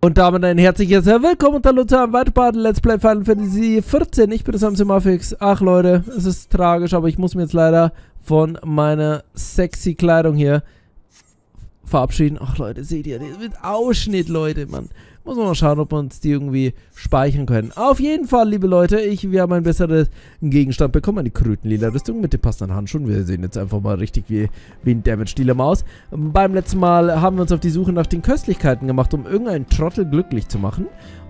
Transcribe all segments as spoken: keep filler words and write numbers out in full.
Und damit ein herzliches Willkommen und hallo zu einem weiteren Let's Play Final Fantasy vierzehn. Ich bin der Samson Maffyx. Ach Leute, es ist tragisch, aber ich muss mir jetzt leider von meiner sexy Kleidung hier verabschieden. Ach Leute, seht ihr, das wird Ausschnitt, Leute, Mann. Muss man mal schauen, ob wir uns die irgendwie speichern können. Auf jeden Fall, liebe Leute, ich, wir haben einen besseren Gegenstand bekommen. Eine krötenlila Rüstung mit den passenden Handschuhen. Wir sehen jetzt einfach mal richtig wie, wie ein Damage-Dealer Maus. Beim letzten Mal haben wir uns auf die Suche nach den Köstlichkeiten gemacht, um irgendeinen Trottel glücklich zu machen.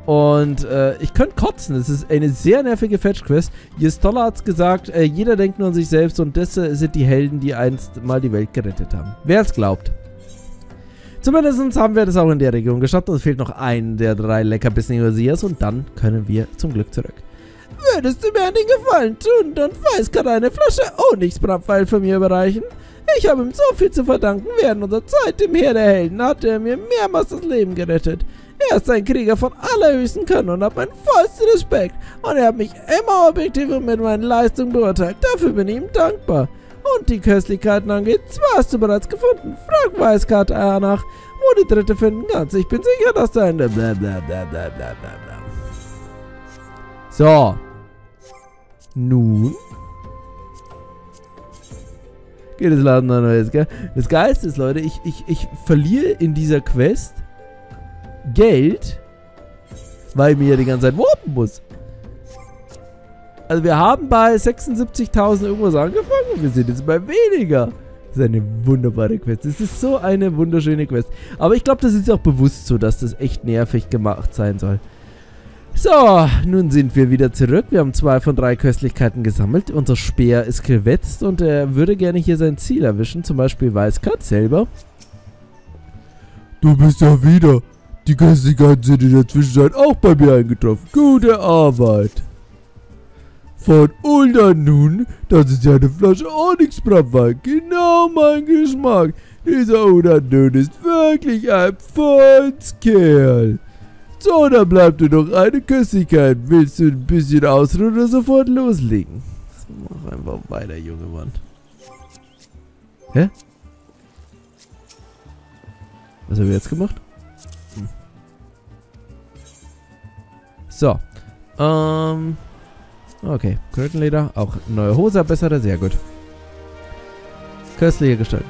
Und äh, ich könnte kotzen. Es ist eine sehr nervige Fetch-Quest. Jesstola hat es gesagt, äh, jeder denkt nur an sich selbst und das äh, sind die Helden, die einst mal die Welt gerettet haben. Wer es glaubt. Zumindest haben wir das auch in der Region geschafft. Uns fehlt noch ein der drei Leckerbissen Iusias und dann können wir zum Glück zurück. Würdest du mir einen Gefallen tun, dann weiß kann eine Flasche Onyx-Brandwein von mir überreichen. Ich habe ihm so viel zu verdanken. Während unserer Zeit im Heer der Helden hat er mir mehrmals das Leben gerettet. Er ist ein Krieger von allerhöchsten Können und hat meinen vollsten Respekt. Und er hat mich immer objektiv und mit meinen Leistungen beurteilt. Dafür bin ich ihm dankbar. Und die Köstlichkeiten angeht, zwar hast du bereits gefunden. Frag Weißkart nach, wo die dritte finden kannst. Ich bin sicher, dass da eine blablabla. So. Nun. Geht es laden an jetzt, gell? Das Geilste ist, Leute, ich, ich, ich verliere in dieser Quest Geld, weil ich mir ja die ganze Zeit warpen muss. Also wir haben bei sechsundsiebzigtausend irgendwas angefangen und wir sind jetzt bei weniger. Das ist eine wunderbare Quest. Das ist so eine wunderschöne Quest. Aber ich glaube, das ist auch bewusst so, dass das echt nervig gemacht sein soll. So, nun sind wir wieder zurück. Wir haben zwei von drei Köstlichkeiten gesammelt. Unser Speer ist gewetzt und er würde gerne hier sein Ziel erwischen. Zum Beispiel Weißkart selber. Du bist ja wieder. Die Köstlichkeiten sind in der Zwischenzeit auch bei mir eingetroffen. Gute Arbeit. Von Uldanun, das ist ja eine Flasche Onyx-Brandwein, genau mein Geschmack. Dieser Uldanun ist wirklich ein Volkskerl. So, da bleibt dir noch eine Köstlichkeit. Willst du ein bisschen ausruhen oder sofort loslegen? Mach einfach weiter, junge Mann. Hä? Was haben wir jetzt gemacht? Hm. So. Ähm... Okay, Krötenleder, auch neue Hose, bessere, sehr gut. Köstliche Gestalt.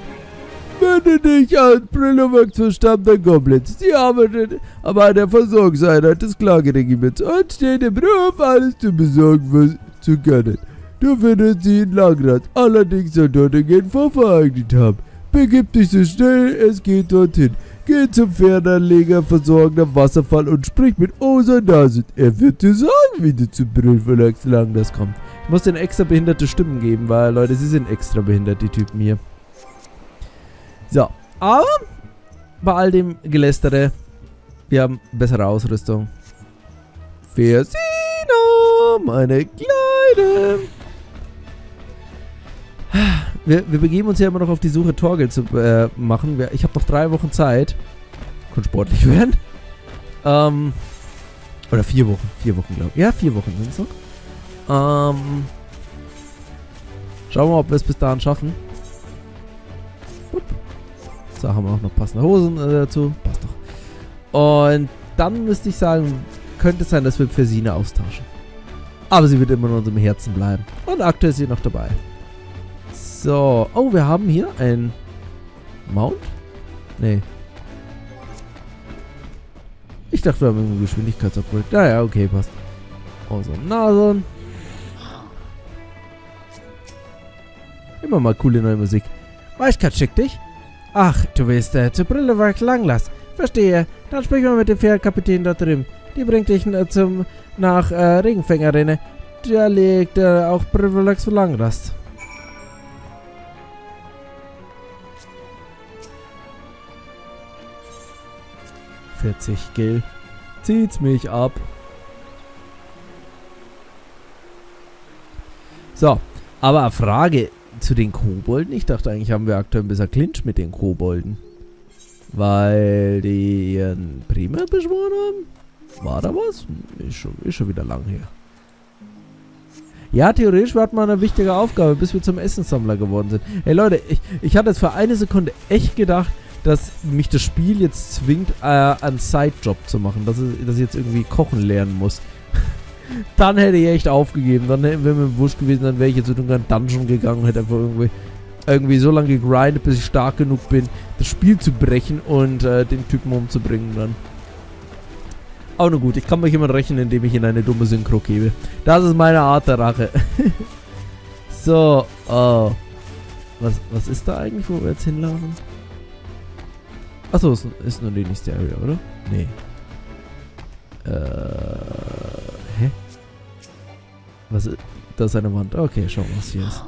Wende dich an Brillewag zum Stamm der Goblins. Sie arbeitet aber an der Versorgungseinheit des Klageregiments und steht im Beruf, alles zu besorgen zu können. Du findest sie in Langrast, allerdings soll dort den verweigert haben. Begib dich so schnell, es geht dorthin. Geh zum Fernanleger, versorgender Wasserfall und sprich mit Osa Nasid. Er wird dir sagen, wie du zu Brüllvolx lang das kommt. Ich muss den extra behinderte Stimmen geben, weil, Leute, sie sind extra behindert, die Typen hier. So, aber bei all dem Gelästere, wir haben bessere Ausrüstung. Fessina, meine Kleine. Wir, wir begeben uns ja immer noch auf die Suche, Torgel zu äh, machen. Wir, ich habe noch drei Wochen Zeit. Kann sportlich werden. Ähm, oder vier Wochen. Vier Wochen, glaube ich. Ja, vier Wochen sind es noch. Ähm, schauen wir mal, ob wir es bis dahin schaffen. So, haben wir auch noch passende Hosen äh, dazu. Passt doch. Und dann müsste ich sagen, könnte es sein, dass wir Fessina austauschen. Aber sie wird immer in unserem Herzen bleiben. Und aktuell ist sie noch dabei. So, oh, wir haben hier ein Mount? Nee. Ich dachte, wir haben einen Geschwindigkeitsabfall. Naja, okay, passt. Osa Nasid. Immer mal coole neue Musik. Weißkart, schick dich. Ach, du willst äh, zur Brillewag Langlands. Verstehe. Dann sprich mal mit dem Fährkapitän da drüben. Die bringt dich äh, zum nach äh, Regenfängerin. Da liegt äh, auch Brillewag zu Langrast. vierzig Gil. Zieht's mich ab. So, aber eine Frage zu den Kobolden. Ich dachte eigentlich, haben wir aktuell ein bisschen Clinch mit den Kobolden. Weil die ihren Prima beschworen haben? War da was? Ist schon, ist schon wieder lang her. Ja, theoretisch war mal eine wichtige Aufgabe, bis wir zum Essenssammler geworden sind. Hey Leute, ich, ich hatte jetzt für eine Sekunde echt gedacht, dass mich das Spiel jetzt zwingt, äh, einen Sidejob zu machen. Dass ich, dass ich jetzt irgendwie kochen lernen muss. Dann hätte ich echt aufgegeben. Dann wäre mir wurscht gewesen, dann wäre ich jetzt in irgendeinen Dungeon gegangen und hätte einfach irgendwie, irgendwie so lange gegrindet, bis ich stark genug bin, das Spiel zu brechen und äh, den Typen umzubringen dann. Aber nur gut, ich kann mich immer rächen, indem ich in eine dumme Synchro gebe. Das ist meine Art der Rache. So, oh. Was, was ist da eigentlich, wo wir jetzt hinlaufen? Achso, ist, ist nur die nächste Area, oder? Nee. Äh. Hä? Was ist. Da ist eine Wand. Okay, schauen wir, was hier ist.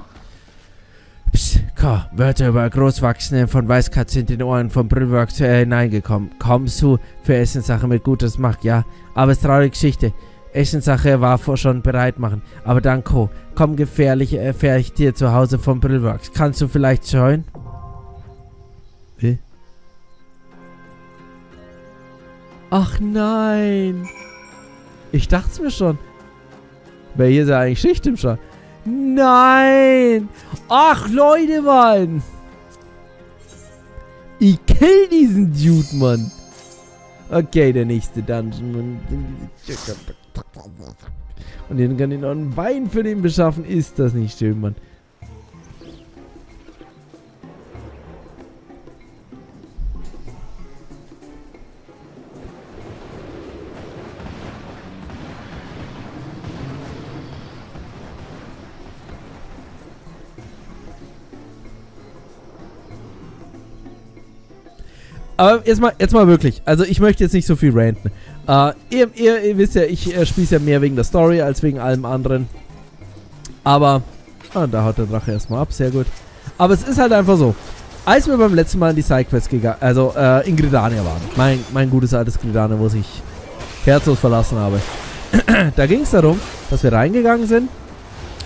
Psst, K. Wörter über Großwachsende von Weißkatz sind in den Ohren von Brüllvolx äh, hineingekommen. Kaum zu für Essenssache mit Gutes macht, ja. Aber es ist traurige Geschichte. Essenssache war vor schon bereit machen. Aber dann, Co. Komm gefährlich, äh, gefährlich dir zu Hause von Brüllvolx. Kannst du vielleicht schauen? Wie? Ach nein! Ich dachte mir schon. Wer hier ist ja eigentlich Schicht im Schacht. Nein! Ach, Leute, Mann! Ich kill diesen Dude, Mann! Okay, der nächste Dungeon, Mann. Und den kann ich noch einen Wein für den beschaffen. Ist das nicht schön, Mann? Aber jetzt mal, jetzt mal wirklich, also ich möchte jetzt nicht so viel ranten. Uh, ihr, ihr, ihr wisst ja, ich äh, spiele es ja mehr wegen der Story als wegen allem anderen. Aber, ah, da haut der Drache erstmal ab, sehr gut. Aber es ist halt einfach so, als wir beim letzten Mal in die Sidequest gegangen, also äh, in Gridania waren, mein, mein gutes altes Gridania, wo ich herzlos verlassen habe. Da ging es darum, dass wir reingegangen sind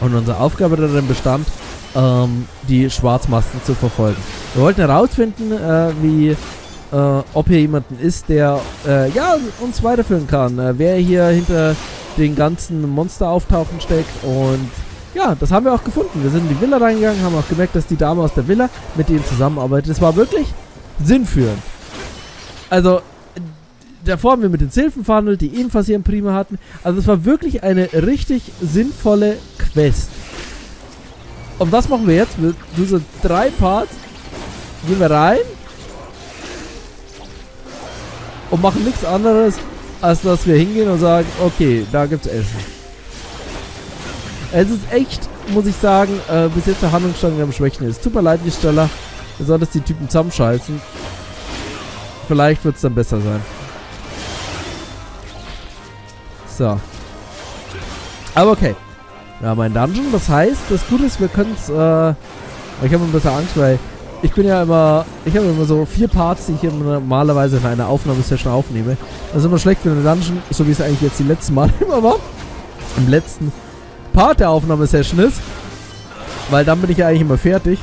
und unsere Aufgabe darin bestand, ähm, die Schwarzmasken zu verfolgen. Wir wollten herausfinden, äh, wie... Uh, ob hier jemanden ist, der uh, ja, uns weiterführen kann. Uh, wer hier hinter den ganzen Monsterauftauchen steckt. Und ja, das haben wir auch gefunden. Wir sind in die Villa reingegangen, haben auch gemerkt, dass die Dame aus der Villa mit ihm zusammenarbeitet. Das war wirklich sinnführend. Also, davor haben wir mit den Silfen verhandelt, die ebenfalls ihren Prima hatten. Also, es war wirklich eine richtig sinnvolle Quest. Und was machen wir jetzt? Mit diese drei Parts gehen wir rein. Und machen nichts anderes, als dass wir hingehen und sagen, okay, da gibt's Essen. Es ist echt, muss ich sagen, äh, bis jetzt der Handlungsstrang am schwächsten ist. Tut mir leid, Jesstola. Du solltest die Typen zusammenscheißen. Vielleicht wird's dann besser sein. So. Aber okay. Wir haben einen Dungeon, das heißt, das Gute ist, wir können's, äh... Ich habe ein bisschen Angst, weil... Ich bin ja immer, ich habe immer so vier Parts, die ich normalerweise in einer Aufnahmesession aufnehme. Das ist immer schlecht für eine Dungeon, so wie es eigentlich jetzt die letzten Mal immer war. Im letzten Part der Aufnahmesession ist. Weil dann bin ich ja eigentlich immer fertig.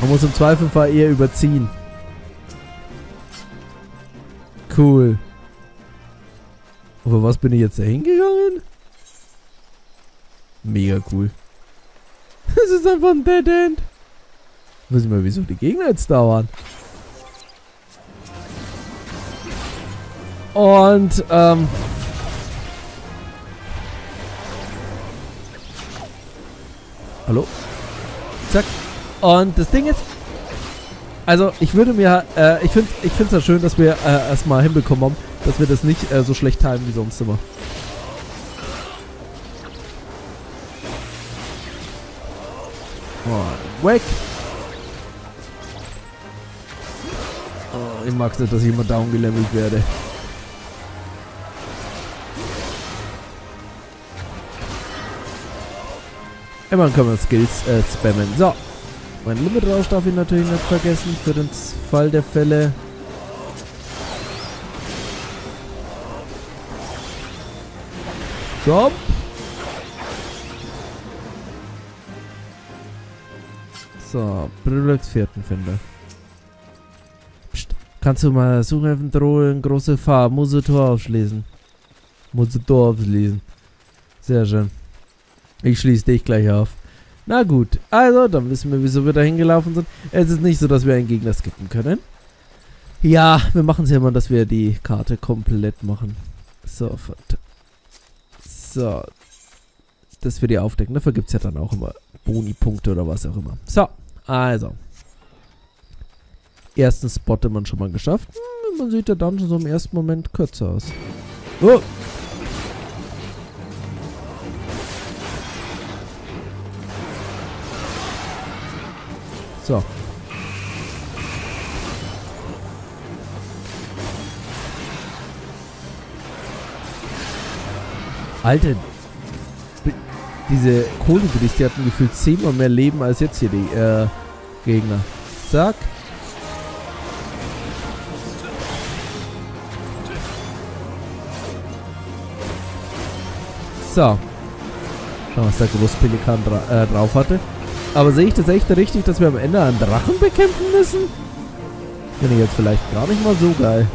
Man muss im Zweifelsfall eher überziehen. Cool. Aber was bin ich jetzt da hingegangen? Mega cool. Das ist einfach ein Dead End. Weiß ich mal, wieso die Gegner jetzt da waren. Und, ähm... hallo? Zack. Und das Ding ist... Also, ich würde mir... Äh, ich finde ich find's ja schön, dass wir äh, erstmal hinbekommen haben, dass wir das nicht äh, so schlecht timen wie sonst immer. Oh, weg! Ich mag es nicht, dass ich immer downgelevelt werde. Immerhin können wir Skills äh, spammen. So. Mein Limitrausch darf ich natürlich nicht vergessen. Für den Fall der Fälle. Jump. So. Brüllvolx vierten Finder. Kannst du mal Suchheften drohen, große Farbe, Musitor aufschließen. Musitor aufschließen. Sehr schön. Ich schließe dich gleich auf. Na gut, also, dann wissen wir, wieso wir da hingelaufen sind. Es ist nicht so, dass wir einen Gegner skippen können. Ja, wir machen es ja mal, dass wir die Karte komplett machen. So, so. Dass wir die aufdecken. Dafür gibt es ja dann auch immer Boni-Punkte oder was auch immer. So, also. Ersten Spot hat man schon mal geschafft. Hm, man sieht ja dann schon so im ersten Moment kürzer aus. Oh! So. Alter, diese Kolibris, die hatten gefühlt zehnmal mehr Leben als jetzt hier die äh, Gegner. Zack. So. Schau mal, was der große Pelikan dra äh, drauf hatte. Aber sehe ich das echt richtig, dass wir am Ende einen Drachen bekämpfen müssen? Finde ich jetzt vielleicht gar nicht mal so geil.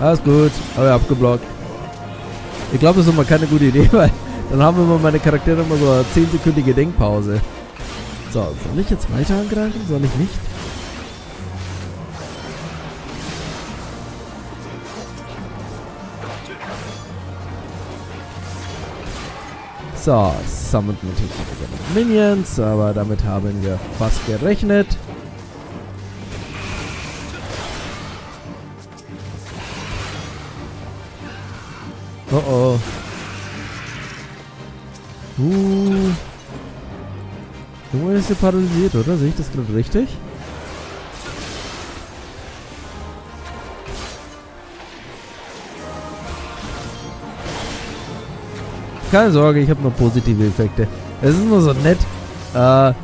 Alles gut, habe ich abgeblockt. Ich glaube, das ist immer keine gute Idee, weil dann haben wir immer meine Charaktere immer so eine zehnsekündige Denkpause. So, soll ich jetzt weiter angreifen? Soll ich nicht? So, summoned natürlich wieder Minions, aber damit haben wir fast gerechnet. Oh oh. Uh. Junge, ist hier paralysiert, oder? Sehe ich das gerade richtig? Keine Sorge, ich habe nur positive Effekte. Es ist nur so nett. Äh,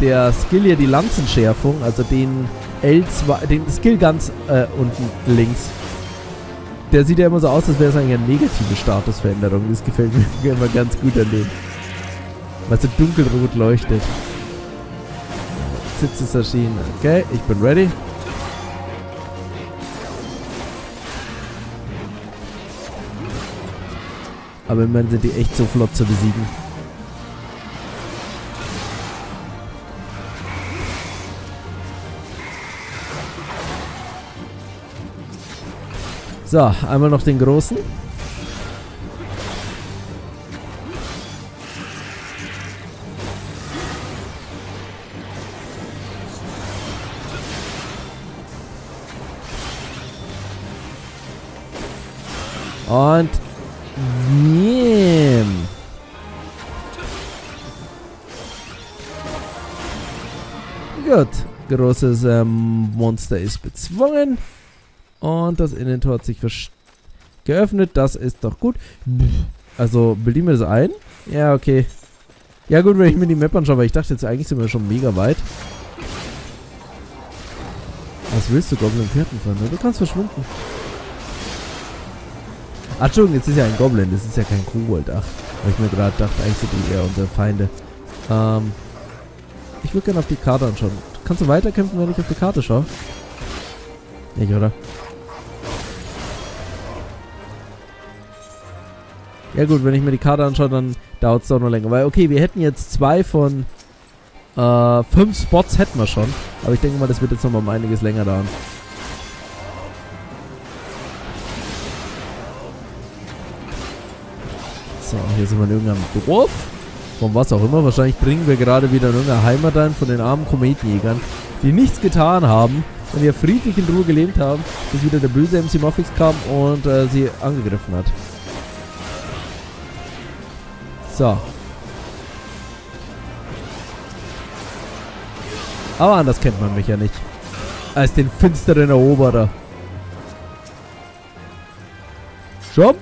der Skill hier, die Lanzenschärfung, also den L zwei, den Skill ganz äh, unten links. Der sieht ja immer so aus, als wäre es eigentlich eine negative Statusveränderung. Das gefällt mir immer ganz gut an dem. Weil es so dunkelrot leuchtet. Sitz ist erschienen. Okay, ich bin ready. Aber immerhin sind die echt so flott zu besiegen. So, einmal noch den großen. Und yeah. Gut, großes ähm, Monster ist bezwungen. Und das Innentor hat sich geöffnet. Das ist doch gut. Also, bilde ich mir das ein? Ja, okay. Ja gut, wenn ich mir die Map anschaue, weil ich dachte jetzt, eigentlich sind wir schon mega weit. Was willst du, Goblin vierten fahren? Du kannst verschwinden. Ach, Entschuldigung, jetzt ist ja ein Goblin. Das ist ja kein Kobold. Ach, weil ich mir gerade dachte, eigentlich sind die eher unsere Feinde. Ähm, ich würde gerne auf die Karte anschauen. Kannst du weiterkämpfen, wenn ich auf die Karte schaue? Nicht, oder? Ja gut, wenn ich mir die Karte anschaue, dann dauert es doch noch länger. Weil, okay, wir hätten jetzt zwei von äh, fünf Spots hätten wir schon. Aber ich denke mal, das wird jetzt nochmal um einiges länger dauern. So, hier sind wir in irgendeinem Dorf. Von was auch immer. Wahrscheinlich bringen wir gerade wieder in irgendeine Heimat ein von den armen Kometenjägern, die nichts getan haben. Und hier friedlich in Ruhe gelebt haben, bis wieder der böse M C Maffyx kam und äh, sie angegriffen hat. So. Aber anders kennt man mich ja nicht. Als den finsteren Eroberer. Jump!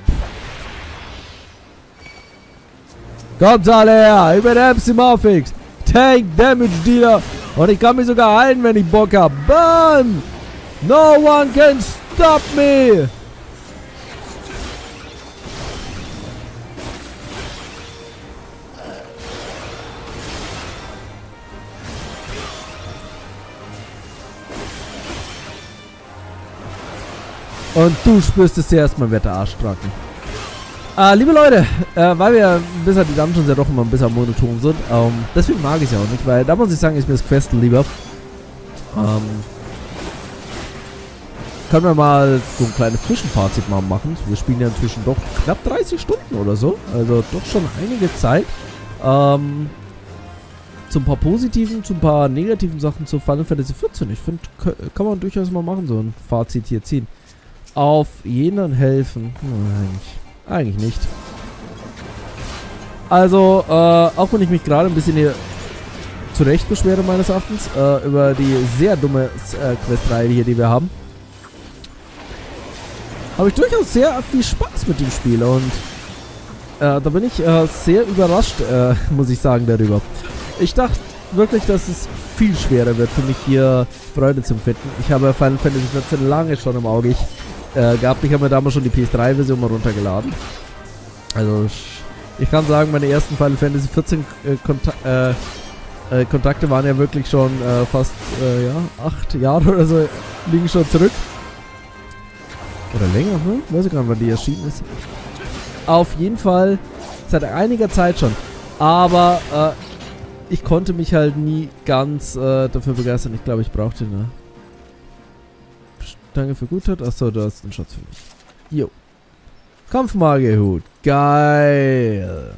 Kommt alle her! Ich bin M C Maffyx! Tank Damage Dealer! Und ich kann mich sogar heilen, wenn ich Bock habe. Bam! No one can stop me! Und du spürst es zuerst mal, wer der Arschdrachen. Äh, liebe Leute, äh, weil wir bisher die Dungeons ja doch immer ein bisschen monoton sind, ähm, deswegen mag ich es ja auch nicht, weil da muss ich sagen, ist mir das Questen lieber. Ähm, können wir mal so ein kleines Zwischenfazit mal machen. Wir spielen ja inzwischen doch knapp dreißig Stunden oder so. Also doch schon einige Zeit. Ähm, so ein paar positiven, so ein paar negativen Sachen zu Final Fantasy vierzehn. Ich finde, kann man durchaus mal machen, so ein Fazit hier ziehen. Auf jenen helfen. Hm, eigentlich, eigentlich nicht. Also, äh, auch wenn ich mich gerade ein bisschen hier zu Recht beschwere, meines Erachtens, äh, über die sehr dumme äh, Questreihe hier, die wir haben, habe ich durchaus sehr viel Spaß mit dem Spiel und äh, da bin ich äh, sehr überrascht, äh, muss ich sagen, darüber. Ich dachte wirklich, dass es viel schwerer wird für mich, hier Freude zu finden. Ich habe Final Fantasy vierzehn lange schon im Auge ich, äh, gehabt. Ich habe mir damals schon die P S drei Version mal runtergeladen. Also, ich kann sagen, meine ersten Final Fantasy vierzehn äh, Kontak äh, äh, Kontakte waren ja wirklich schon äh, fast äh, ja, acht Jahre oder so, liegen schon zurück. Oder länger, ne? Weiß ich gar nicht, wann die erschienen ist. Auf jeden Fall seit einiger Zeit schon. Aber äh, ich konnte mich halt nie ganz äh, dafür begeistern. Ich glaube, ich brauchte eine Stange für Guttat. Achso, da ist ein Schatz für mich. Jo. Kampfmagerhut. Geil.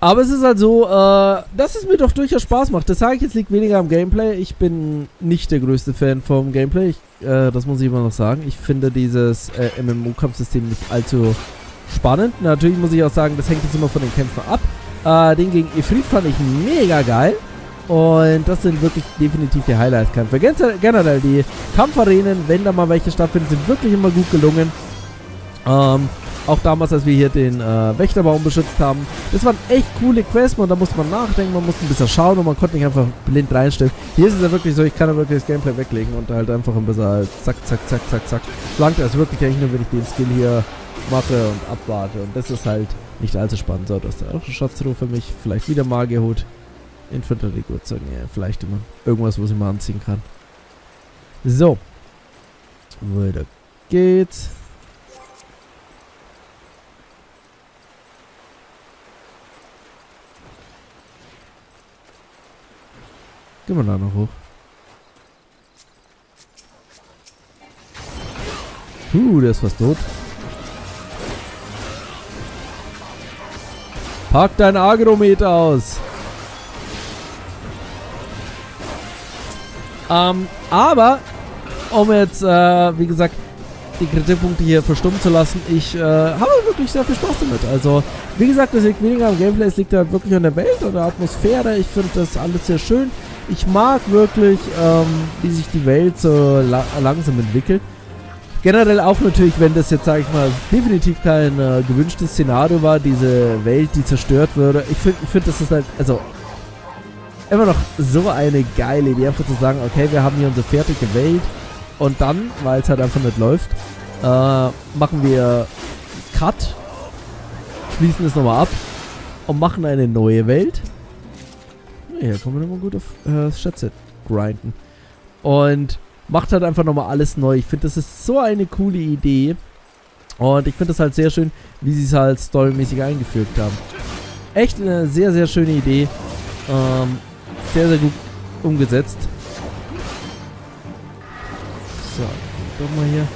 Aber es ist halt so, äh, dass es mir doch durchaus Spaß macht. Das sage ich jetzt, liegt weniger am Gameplay. Ich bin nicht der größte Fan vom Gameplay. Ich, äh, das muss ich immer noch sagen. Ich finde dieses äh, M M O-Kampfsystem nicht allzu spannend. Natürlich muss ich auch sagen, das hängt jetzt immer von den Kämpfen ab. Äh, den gegen Ifrit fand ich mega geil. Und das sind wirklich definitiv die Highlight-Kämpfe. Generell die Kampfarenen, wenn da mal welche stattfinden, sind wirklich immer gut gelungen. Ähm, auch damals, als wir hier den äh, Wächterbaum beschützt haben. Das waren echt coole Quests, und da musste man nachdenken, man musste ein bisschen schauen und man konnte nicht einfach blind reinstellen. Hier ist es ja wirklich so, ich kann ja wirklich das Gameplay weglegen und halt einfach ein bisschen halt zack, zack, zack, zack, zack. Schlankt das wirklich eigentlich nur, wenn ich den Skill hier mache und abwarte. Und das ist halt nicht allzu spannend. So, das ist auch ein Schatzruhe für mich. Vielleicht wieder Magierhut. Infanterie, gut sagen, ja, vielleicht immer irgendwas, was ich mal anziehen kann. So. Weiter geht's. Gehen wir da noch hoch. Huh, der ist fast tot. Pack dein Agrometer aus. Ähm, aber, um jetzt, äh, wie gesagt, die Kritikpunkte hier verstummen zu lassen, ich äh, habe wirklich sehr viel Spaß damit. Also, wie gesagt, das liegt weniger am Gameplay, es liegt halt wirklich an der Welt und der Atmosphäre. Ich finde das alles sehr schön. Ich mag wirklich, ähm, wie sich die Welt so la langsam entwickelt. Generell auch natürlich, wenn das jetzt, sage ich mal, definitiv kein äh, gewünschtes Szenario war, diese Welt, die zerstört würde. Ich finde, ich find, das ist halt, also, immer noch so eine geile Idee, einfach zu sagen, okay, wir haben hier unsere fertige Welt und dann, weil es halt einfach nicht läuft, äh, machen wir Cut, schließen es nochmal ab und machen eine neue Welt. Hier kommen wir nochmal gut auf äh, Schätze grinden. Und macht halt einfach nochmal alles neu. Ich finde, das ist so eine coole Idee. Und ich finde das halt sehr schön, wie sie es halt storymäßig eingefügt haben. Echt eine sehr, sehr schöne Idee. Ähm, sehr, sehr gut umgesetzt. So, doch mal hier.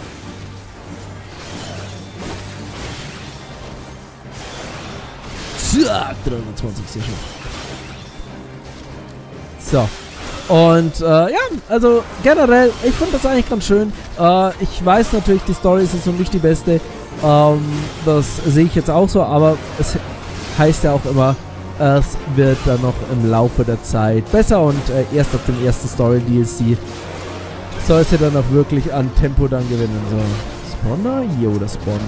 Zack, dreihundertzwanzig, sehr schön. So, und äh, ja, also generell, ich finde das eigentlich ganz schön. Äh, ich weiß natürlich, die Story ist jetzt noch nicht die beste. Ähm, das sehe ich jetzt auch so, aber es heißt ja auch immer, es wird dann noch im Laufe der Zeit besser und äh, erst ab dem ersten Story-D L C soll es ja dann auch wirklich an Tempo dann gewinnen. So, Spawner? Hier oder Spawn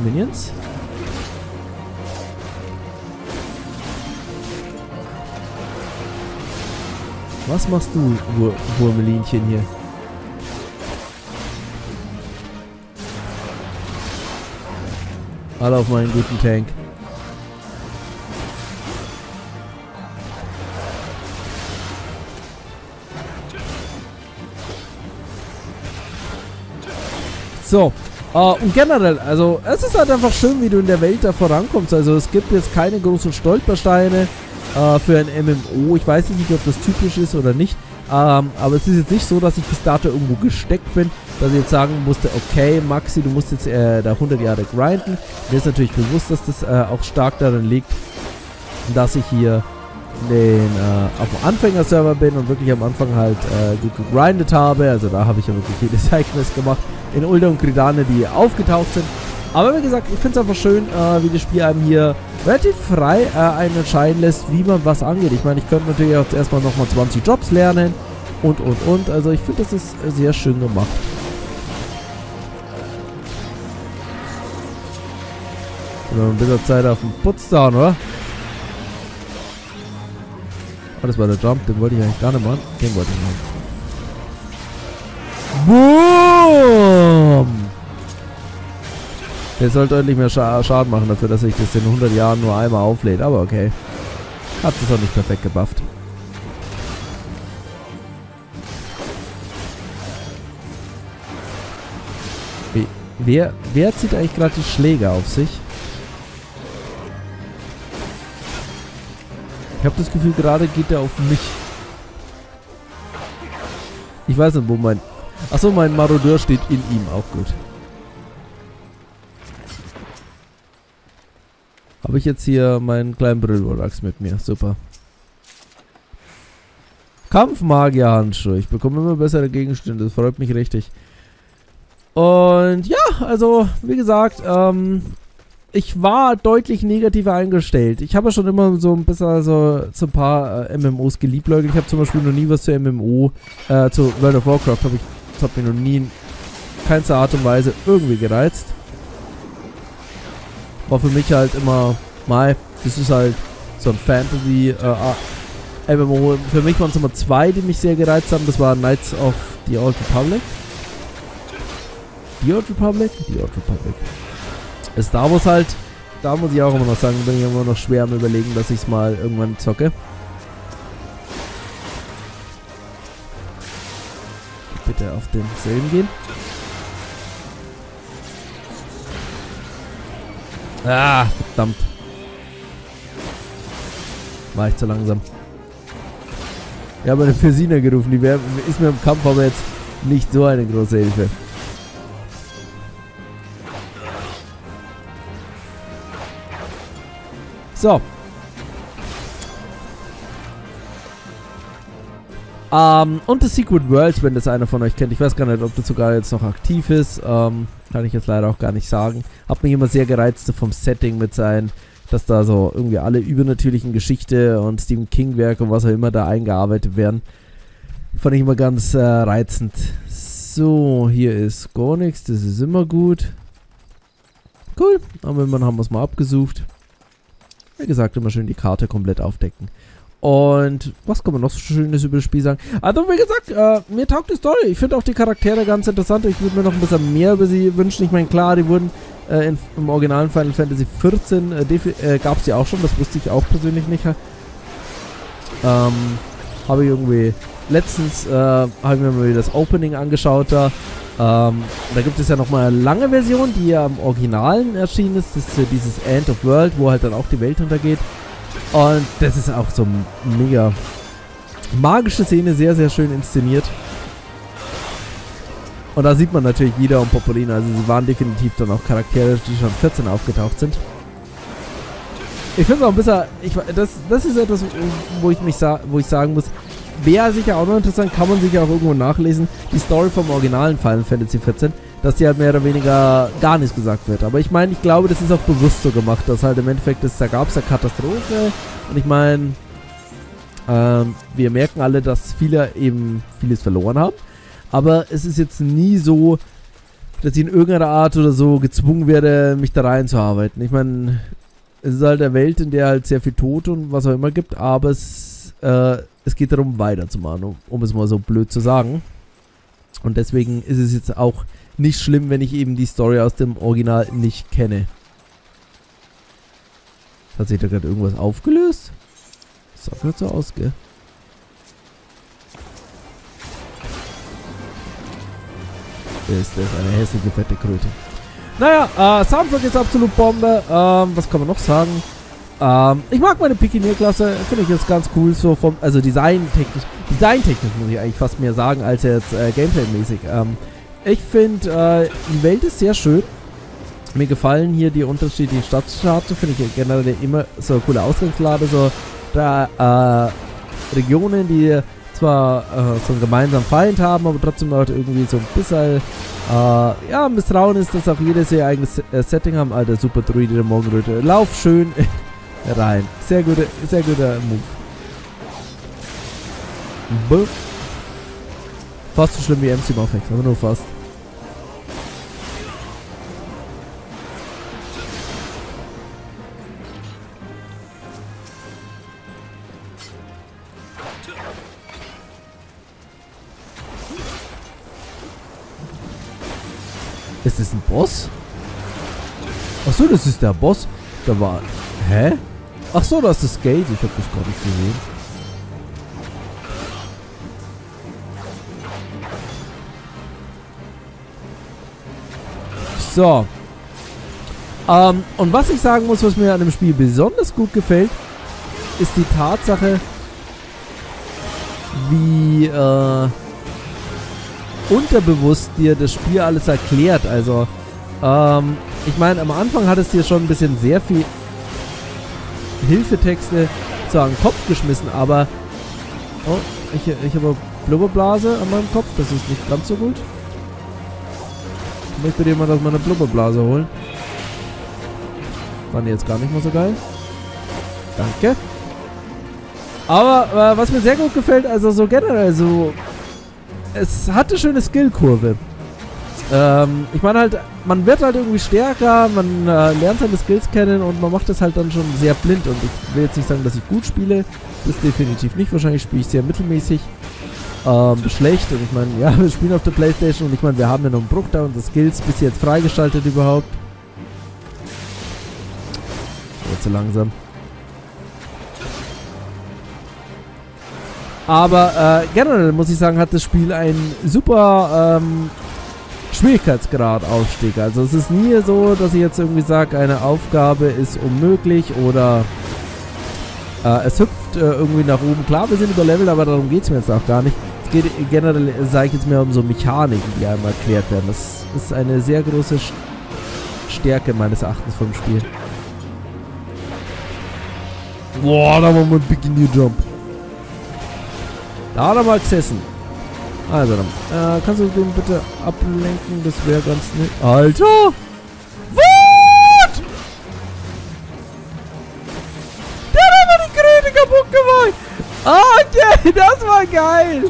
Minions? Was machst du, Wur Wurmelinchen hier? Alle auf meinen guten Tank. So, äh, und generell, also es ist halt einfach schön, wie du in der Welt da vorankommst. Also es gibt jetzt keine großen Stolpersteine. Für ein M M O. Ich weiß nicht, ob das typisch ist oder nicht. Ähm, aber es ist jetzt nicht so, dass ich bis dato irgendwo gesteckt bin, dass ich jetzt sagen musste, okay, Maxi, du musst jetzt äh, da hundert Jahre grinden. Mir ist natürlich bewusst, dass das äh, auch stark darin liegt, dass ich hier den, äh, auf dem Anfängerserver bin und wirklich am Anfang halt äh, gut gegrindet habe. Also da habe ich ja wirklich viele Side-Quests gemacht in Ulda und Gridania, die aufgetaucht sind. Aber wie gesagt, ich finde es einfach schön, äh, wie das Spiel einem hier relativ frei äh, einen entscheiden lässt, wie man was angeht. Ich meine, ich könnte natürlich auch erstmal nochmal zwanzig Jobs lernen und, und, und. Also ich finde, das ist sehr schön gemacht. Wir haben ein bisschen Zeit auf den Putzdown, oder? Oh, das war der Jump, den wollte ich eigentlich gar nicht machen. Den wollte ich machen. Boom! Der soll deutlich mehr Scha Schaden machen dafür, dass ich das in hundert Jahren nur einmal auflädt. Aber okay. Hat es auch nicht perfekt gebufft. Wie, wer, wer zieht eigentlich gerade die Schläge auf sich? Ich habe das Gefühl, gerade geht er auf mich. Ich weiß nicht, wo mein... Achso, mein Marodeur steht in ihm. Auch gut. Habe ich jetzt hier meinen kleinen Brüllvolx mit mir. Super. Kampfmagier-Handschuhe. Ich bekomme immer bessere Gegenstände. Das freut mich richtig. Und ja, also, wie gesagt, ähm, ich war deutlich negativer eingestellt. Ich habe ja schon immer so ein bisschen so, so ein paar äh, M M Os geliebäugelt. Ich habe zum Beispiel noch nie was zu M M O, äh, zu World of Warcraft, habe ich, hat mir noch nie in keinster Art und Weise irgendwie gereizt. War für mich halt immer, mal, das ist halt so ein Fantasy-M M O. Äh, für mich waren es immer zwei, die mich sehr gereizt haben. Das war Knights of the Old Republic. The Old Republic? The Old Republic. Star Wars halt, da muss ich auch immer noch sagen, bin ich immer noch schwer am Überlegen, dass ich es mal irgendwann zocke. Bitte auf den selben gehen. Ah, verdammt. War ich zu langsam. Ich habe eine Fessina gerufen, die wär, ist mir im Kampf aber jetzt nicht so eine große Hilfe. So. Ähm, und The Secret World, wenn das einer von euch kennt. Ich weiß gar nicht, ob das sogar jetzt noch aktiv ist. Ähm, kann ich jetzt leider auch gar nicht sagen. Hab mich immer sehr gereizt vom Setting mit sein, dass da so irgendwie alle übernatürlichen Geschichte und Stephen King Werke und was auch immer da eingearbeitet werden. Fand ich immer ganz äh, reizend. So, hier ist gar nichts. Das ist immer gut. Cool. Aber immerhin haben wir es mal abgesucht. Wie gesagt, immer schön die Karte komplett aufdecken. Und was kann man noch so Schönes über das Spiel sagen? Also wie gesagt, äh, mir taugt die Story. Ich finde auch die Charaktere ganz interessant. Ich würde mir noch ein bisschen mehr über sie wünschen. Ich meine, klar, die wurden äh, in, im originalen Final Fantasy vierzehn, äh, äh, gab es ja auch schon. Das wusste ich auch persönlich nicht. Ähm, habe ich irgendwie... Letztens äh, habe ich mir mal das Opening angeschaut da. Ähm, da gibt es ja nochmal eine lange Version, die ja im Originalen erschienen ist. Das ist äh, dieses End of World, wo halt dann auch die Welt untergeht. Und das ist auch so mega magische Szene, sehr, sehr schön inszeniert. Und da sieht man natürlich wieder um Popolino. Also sie waren definitiv dann auch Charaktere, die schon vierzehn aufgetaucht sind. Ich finde es auch ein bisschen... Ich, das, das ist etwas, wo ich, mich sa wo ich sagen muss... Wäre sicher auch noch interessant, kann man sich auch irgendwo nachlesen, die Story vom originalen Final Fantasy vierzehn, dass die halt mehr oder weniger gar nichts gesagt wird. Aber ich meine, ich glaube, das ist auch bewusst so gemacht, dass halt im Endeffekt, das, da gab es eine Katastrophe. Und ich meine, ähm, wir merken alle, dass viele eben vieles verloren haben. Aber es ist jetzt nie so, dass ich in irgendeiner Art oder so gezwungen werde, mich da reinzuarbeiten. Ich meine, es ist halt eine Welt, in der halt sehr viel Tod und was auch immer gibt, aber es... Äh, Es geht darum, weiterzumachen, um, um es mal so blöd zu sagen. Und deswegen ist es jetzt auch nicht schlimm, wenn ich eben die Story aus dem Original nicht kenne. Hat sich da gerade irgendwas aufgelöst? Das sah gerade so aus, gell? Ist das eine hässliche, fette Kröte. Naja, äh, Soundtrack ist absolut Bombe. Ähm, was kann man noch sagen? Ähm, ich mag meine Pikinierklasse, finde ich jetzt ganz cool, so vom, also designtechnisch, designtechnisch muss ich eigentlich fast mehr sagen, als jetzt äh, Gameplay-mäßig. Ähm, ich finde, äh, die Welt ist sehr schön. Mir gefallen hier die unterschiedlichen Stadtstaaten, finde ich generell immer so eine coole Ausgangslage, so da äh, Regionen, die zwar äh, so einen gemeinsamen Feind haben, aber trotzdem halt irgendwie so ein bisschen äh, ja, Misstrauen ist, dass auch jedes ihr eigenes äh, Setting haben. Alter, super Druide der Morgenröte. Lauf schön rein. Sehr guter, sehr guter Move. Buh. Fast so schlimm wie M C Maffyx, aber nur fast. Ist das ein Boss? Achso, das ist der Boss. Da war... Hä? Achso, das ist das Gate. Ich hab das gar nicht gesehen. So. Ähm, und was ich sagen muss, was mir an dem Spiel besonders gut gefällt, ist die Tatsache, wie... Äh, unterbewusst dir das Spiel alles erklärt. Also, ähm, ich meine, am Anfang hat es dir schon ein bisschen sehr viel Hilfetexte zu an den Kopf geschmissen, aber oh, ich, ich habe Blubberblase an meinem Kopf, das ist nicht ganz so gut. Ich möchte dir mal aus meiner Blubberblase holen. War jetzt gar nicht mal so geil. Danke. Aber, äh, was mir sehr gut gefällt, also so generell, so es hat eine schöne Skillkurve. Ähm, ich meine halt, man wird halt irgendwie stärker, man äh, lernt seine Skills kennen und man macht das halt dann schon sehr blind. Und ich will jetzt nicht sagen, dass ich gut spiele. Das ist definitiv nicht. Wahrscheinlich spiele ich sehr mittelmäßig. Ähm, schlecht. Und ich meine, ja, wir spielen auf der Playstation und ich meine, wir haben ja noch einen Bruch da, unsere Skills bis jetzt freigeschaltet überhaupt. Jetzt so langsam. Aber äh, generell muss ich sagen, hat das Spiel einen super ähm, Schwierigkeitsgradaufstieg. Also es ist nie so, dass ich jetzt irgendwie sage, eine Aufgabe ist unmöglich oder äh, es hüpft äh, irgendwie nach oben. Klar, wir sind überlevelt, aber darum geht es mir jetzt auch gar nicht. Es geht generell, sage ich jetzt mehr um so Mechaniken, die einmal erklärt werden. Das ist eine sehr große Stärke meines Erachtens vom Spiel. Boah, da machen wir einen Bikini-Jump. Da haben wir gesessen. Also dann. Äh, kannst du den bitte ablenken? Das wäre ganz nett. Alter! What? Der hat mir die Kröte kaputt gemacht! Ah, okay, das war geil!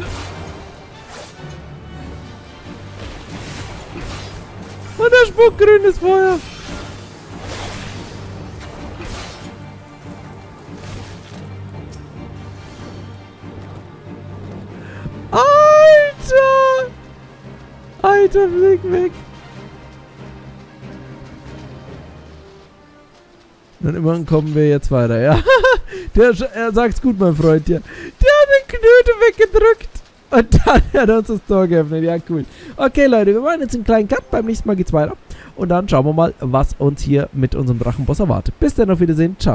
Und der spuckt grünes Feuer! Alter! Alter, Blick weg! Und immerhin kommen wir jetzt weiter, ja? Der, er sagt's gut, mein Freund, ja. Der hat den Knöte weggedrückt! Und dann hat er uns das Tor geöffnet, ja cool. Okay Leute, wir machen jetzt einen kleinen Cut, beim nächsten Mal geht's weiter. Und dann schauen wir mal, was uns hier mit unserem Drachenboss erwartet. Bis dann, auf Wiedersehen, ciao.